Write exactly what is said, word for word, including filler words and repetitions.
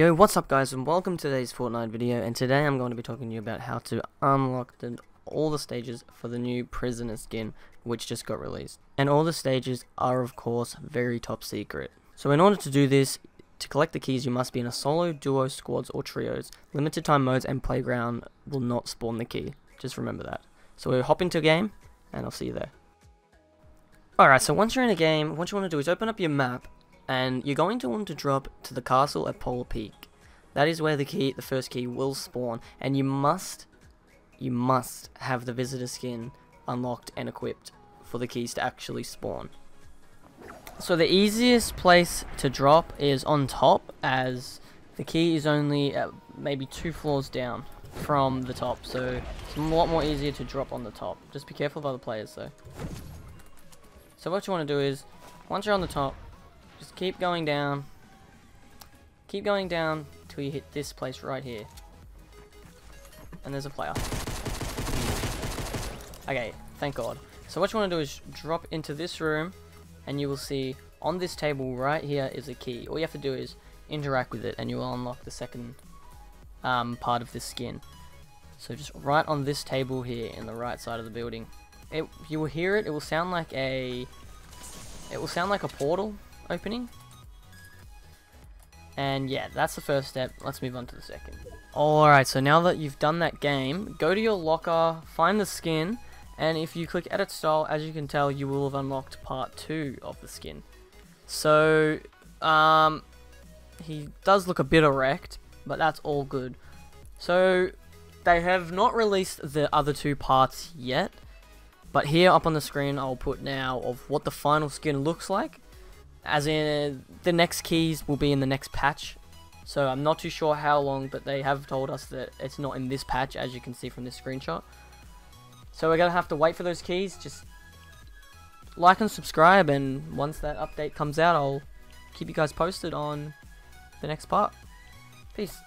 Yo, what's up guys, and welcome to today's Fortnite video, and today I'm going to be talking to you about how to unlock the, all the stages for the new prisoner skin which just got released. And all the stages are of course very top secret. So in order to do this, to collect the keys you must be in a solo, duo, squads or trios. Limited time modes and playground will not spawn the key, just remember that. So we'll hop into a game and I'll see you there. Alright, so once you're in a game, what you want to do is open up your map. And you're going to want to drop to the castle at Polar Peak. That is where the key, the first key will spawn. And you must, you must have the visitor skin unlocked and equipped for the keys to actually spawn. So the easiest place to drop is on top, as the key is only uh, maybe two floors down from the top. So it's a lot more easier to drop on the top. Just be careful of other players though. So what you want to do is, once you're on the top, just keep going down, keep going down till you hit this place right here, and there's a player. Okay, thank God. So what you want to do is drop into this room, and you will see on this table right here is a key. All you have to do is interact with it, and you will unlock the second um, part of this skin. So just right on this table here in the right side of the building. It, you will hear it. It will sound like a. It will sound like a portal opening, and yeah, that's the first step. Let's move on to the second. Alright, so now that you've done that game, go to your locker, find the skin, and if you click edit style, as you can tell, you will have unlocked part two of the skin. So um, he does look a bit erect, but that's all good. So they have not released the other two parts yet, but here up on the screen I'll put now of what the final skin looks like. As in, the next keys will be in the next patch, so I'm not too sure how long, but they have told us that it's not in this patch, as you can see from this screenshot. So we're going to have to wait for those keys. Just like and subscribe, and once that update comes out, I'll keep you guys posted on the next part. Peace.